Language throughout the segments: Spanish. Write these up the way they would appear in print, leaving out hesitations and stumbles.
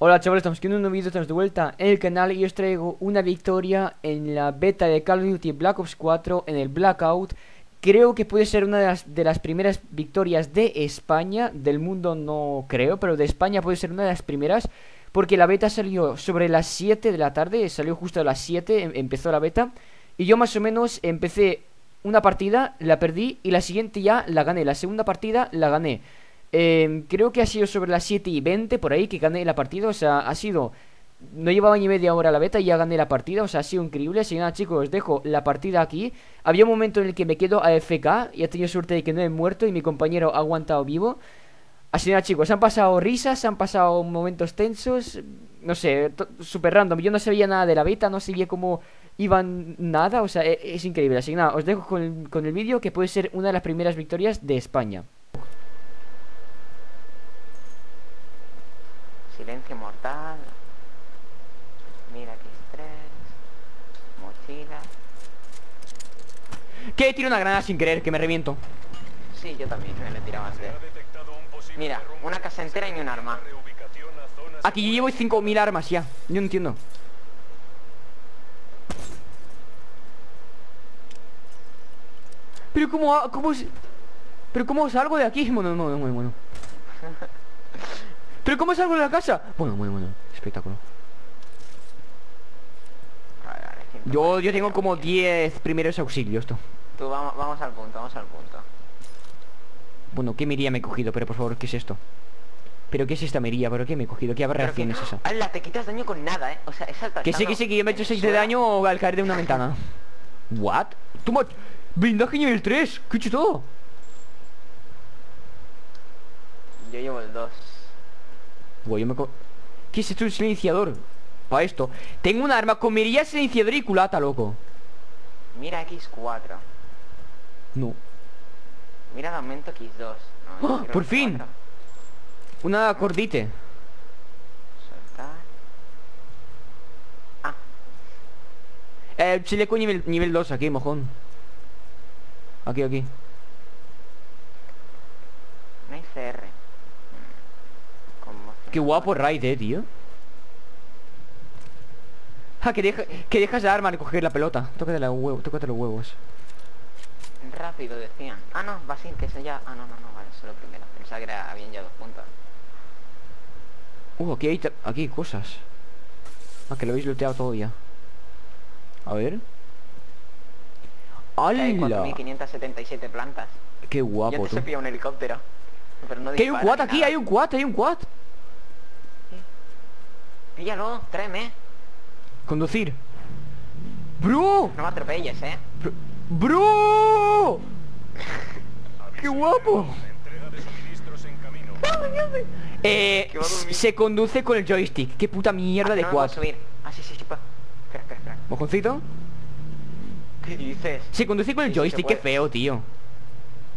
Hola chavales, estamos haciendo un nuevo vídeo, estamos de vuelta en el canal y os traigo una victoria en la beta de Call of Duty Black Ops 4 en el Blackout. Creo que puede ser una de las primeras victorias de España, del mundo no creo, pero de España puede ser una de las primeras. Porque la beta salió sobre las 7 de la tarde, salió justo a las 7, empezó la beta. Y yo más o menos empecé una partida, la perdí y la siguiente ya la gané, la segunda partida la gané. Creo que ha sido sobre las 7:20 por ahí que gané la partida, o sea, ha sido... No llevaba ni media hora la beta y ya gané la partida, o sea, ha sido increíble. Así que nada chicos, os dejo la partida aquí. Había un momento en el que me quedo AFK y he tenido suerte de que no he muerto y mi compañero ha aguantado vivo. Así que nada chicos, han pasado risas, han pasado momentos tensos, no sé, super random. Yo no sabía nada de la beta, no sabía cómo iban nada, o sea, es increíble. Así que nada, os dejo con el vídeo que puede ser una de las primeras victorias de España. Silencio mortal. Mira, X3. Mochila. ¿Qué? Tiro una granada sin querer, que me reviento. Sí, yo también, me he tirado antes. Mira, una casa entera y un arma. Aquí yo llevo 5000 armas ya. Yo no entiendo. Pero ¿cómo salgo de aquí? Bueno. ¿Pero cómo salgo de la casa? Bueno, espectáculo. Yo tengo como 10 primeros auxilios, tú. Tú, vamos al punto, Bueno, ¿qué miría me he cogido? Pero por favor, ¿qué es esto? ¿Pero qué es esta miría? ¿Pero qué me he cogido? ¿Qué aberración es esa? ¡Hala! Te quitas daño con nada, ¿eh? O sea, es alta. Que sí, yo me he hecho 6 de daño al caer de una ventana. ¿What? ¡Toma! ¡Blindaje nivel 3! ¡Qué chuto! Yo llevo el 2. ¿Qué es esto? Un silenciador. Para esto. Tengo un arma con mirilla, silenciador y culata, loco. Mira X4. No. Mira aumento X2. No, ¡oh! ¡Por fin! 4. Una cordite. Soltar. Ah. Chile con nivel 2 aquí, mojón. Aquí. No hay CR. Qué guapo raid, tío. Ah, que dejas la arma al coger la pelota. Tócate los huevos. Rápido, decían. Ah, no, va sin que eso ya... Ah, no, vale, solo primero. Pensaba que era bien ya 2 puntos. Aquí hay cosas. Ah, que lo habéis looteado todavía. A ver. ¡Hala! Hay 4577 plantas. Qué guapo, yo te se pilla un helicóptero. Pero no. ¿Qué hay un quad aquí? Hay un quad. Píllalo, tráeme. Conducir. ¡Bro! No me atropelles, ¿eh? ¡Bro! ¡Qué guapo! Se conduce con el joystick. ¡Qué puta mierda de quad! Espera. ¿Mojoncito? ¿Qué dices? Se conduce con el joystick, qué feo, tío.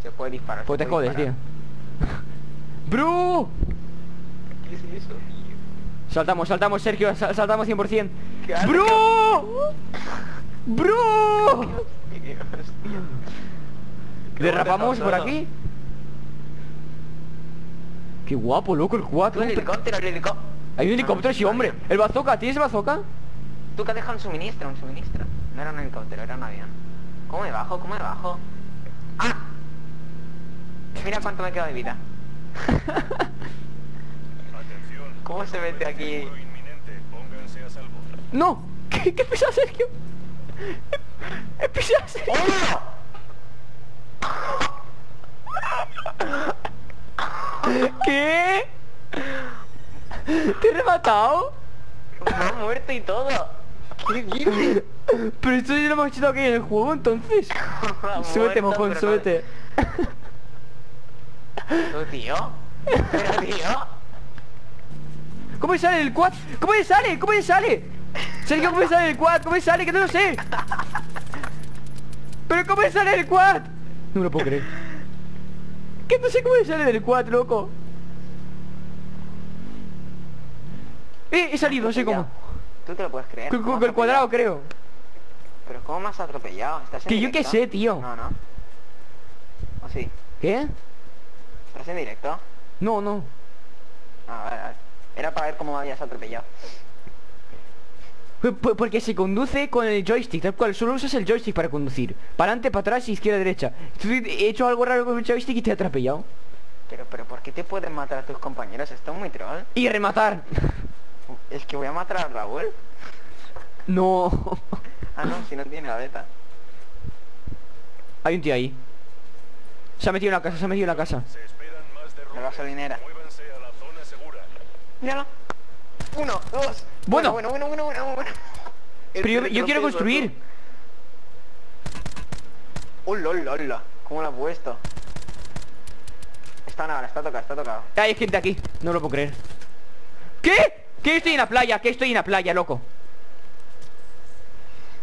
Se puede disparar. Pues te jodes, tío. ¡Bro! ¿Qué es eso, tío? Saltamos, Sergio, saltamos 100%. ¡Bro! ¡Bro! ¿Derrapamos por aquí? ¡Qué guapo, loco, el 4! Hay un helicóptero, sí, hombre. El bazooka, ¿tienes bazooka? Tú que has dejado un suministro. No era un helicóptero, era un avión. ¿Cómo me bajo? ¡Ah! Mira cuánto me queda de vida. ¿Cómo se mete aquí? ¡No! ¿Qué pisa, Sergio? ¡He pisado, Sergio! ¿Qué? ¿Te he rematado? Me ha muerto y todo. ¿Qué dices? Pero esto ya lo hemos hecho aquí en el juego, entonces. Súbete, mojón, súbete. ¿Pero tío? ¿Cómo sale el quad? ¿Cómo sale? Sergio, ¿cómo sale el quad? ¿Cómo sale? Que no lo sé. ¿Pero cómo sale el quad? No me lo puedo creer. Que no sé cómo sale del quad, loco. He salido, no sé cómo. ¿Tú te lo puedes creer? Con el cuadrado, creo. Pero ¿cómo me has atropellado? ¿Estás en directo? Que yo qué sé, tío. No, no. ¿O sí? ¿Qué? ¿Estás en directo? No, no. A ver, a ver. Era para ver cómo me habías atropellado. Porque se conduce con el joystick, tal cual, solo usas el joystick para conducir. Para adelante, para atrás, izquierda, derecha. He hecho algo raro con el joystick y te he atropellado. Pero ¿por qué te pueden matar a tus compañeros? Esto es muy troll. Y rematar. Es que voy a matar a Raúl. No. Ah, no, si no tiene la beta. Hay un tío ahí. Se ha metido en la casa, se ha metido en la casa. La gasolinera. Míralo. Uno, dos. Bueno, bueno. Pero yo quiero construir. Hola. ¿Cómo lo ha puesto? Está nada, está tocado, está tocado. Hay gente aquí, no lo puedo creer. ¿Qué? ¿Qué estoy en la playa? ¿Qué estoy en la playa, loco?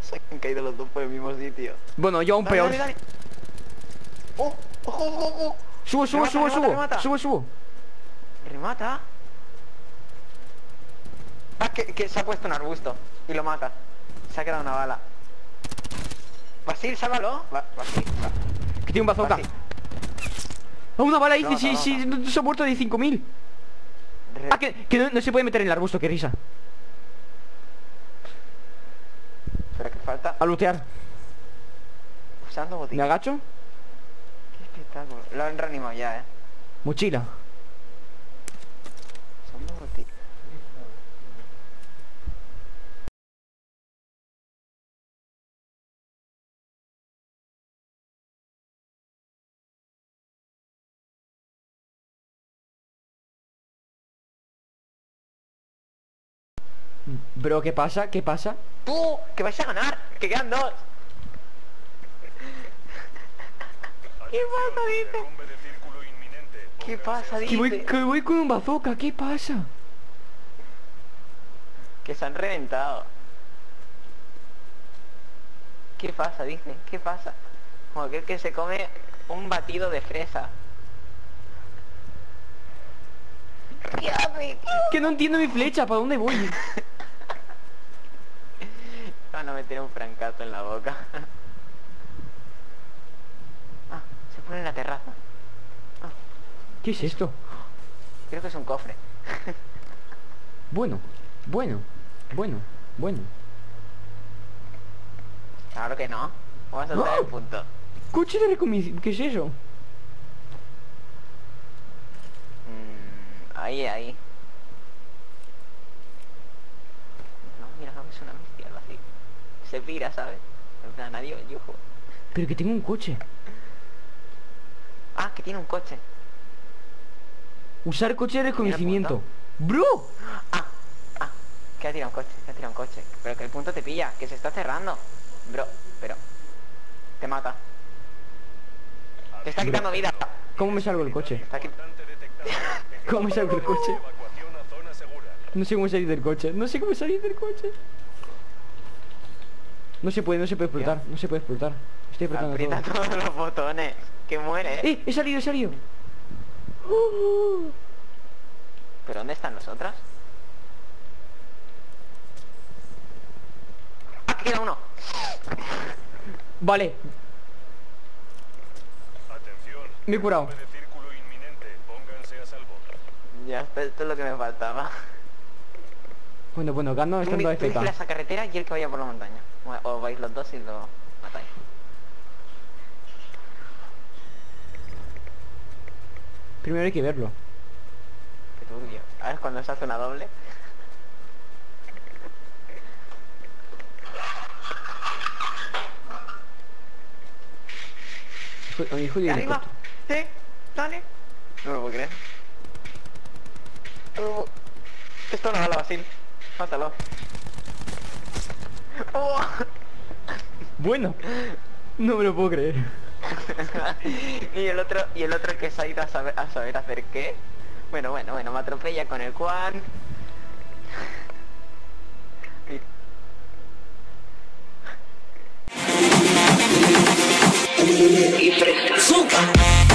Se han caído los dos por el mismo sitio. Bueno, yo aún peor. ¡Oh! ¡Ojo! Subo. ¿Remata? Ah, que se ha puesto un arbusto y lo mata. Se ha quedado una bala. Basil, sálvalo. Basil, va. Que tiene un bazooka. Basil. ¡Oh, una bala ahí! No, no, se ha muerto de 5000. Ah, que no se puede meter en el arbusto, qué risa. Pero que falta... A lootear. Usando botín. ¿Me agacho? Qué espectáculo. Lo han reanimado ya, Mochila. Usando botín. Bro, ¿qué pasa? ¿Qué pasa? ¡Tú! ¡Que vais a ganar! ¡Que quedan dos! ¿Qué pasa, dice? ¿Qué pasa, dice? Que voy con un bazooka, ¿qué pasa? Que se han reventado. ¿Qué pasa, dice? ¿Qué pasa? Como aquel que se come un batido de fresa. Que no entiendo mi flecha, ¿para dónde voy? Van a meter un francazo en la boca. Ah, se pone en la terraza. Ah. ¿Qué es esto? Creo que es un cofre. Bueno. Claro que no. Vamos a saltar el punto. Coche de recomisión. ¿Qué es eso? Ahí. No, mira, es una mierda así. Se pira, ¿sabes? En plan, adiós, yujo. Pero que tengo un coche. Ah, que tiene un coche. Usar coche de reconocimiento. ¡Bro! Ah, que ha tirado un coche, Pero que el punto te pilla, que se está cerrando. Bro, pero... Te mata. Te está quitando vida. ¿Cómo me salgo el coche? Está aquí. ¿Cómo salgo del coche? No sé cómo salir del coche. No se puede explotar. Estoy explotando. Aprieta todos los botones. Que muere. He salido. ¿Pero dónde están nosotras? Aquí queda uno. Vale. Me he curado. Ya, esto es lo que me faltaba. Bueno, Gano está en la despeta. Vigila esa carretera y el que vaya por la montaña. O vais los dos y lo matáis. Primero hay que verlo. Qué turbio. A ver cuando se hace una doble. ¡Arriba! ¡Dale! No lo puedo creer. Esto no va a la Basil. Mátalo. Oh. Bueno. No me lo puedo creer. y el otro que se ha ido a saber hacer qué. Bueno, me atropella con el Juan. Y fresca.